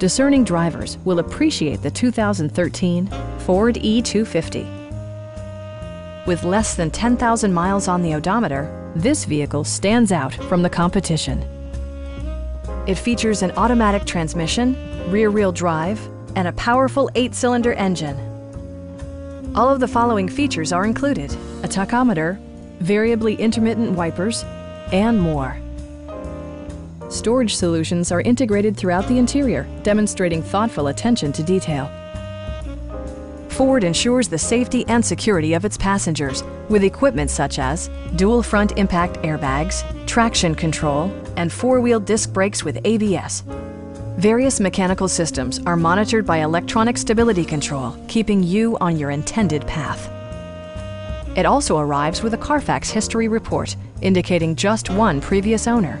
Discerning drivers will appreciate the 2013 Ford E250. With less than 10,000 miles on the odometer, this vehicle stands out from the competition. It features an automatic transmission, rear-wheel drive, and a powerful 8-cylinder engine. All of the following features are included: a tachometer, variably intermittent wipers, and more. Storage solutions are integrated throughout the interior, demonstrating thoughtful attention to detail. Ford ensures the safety and security of its passengers with equipment such as dual front impact airbags, traction control, and four-wheel disc brakes with ABS. Various mechanical systems are monitored by electronic stability control, keeping you on your intended path. It also arrives with a Carfax history report, indicating just one previous owner.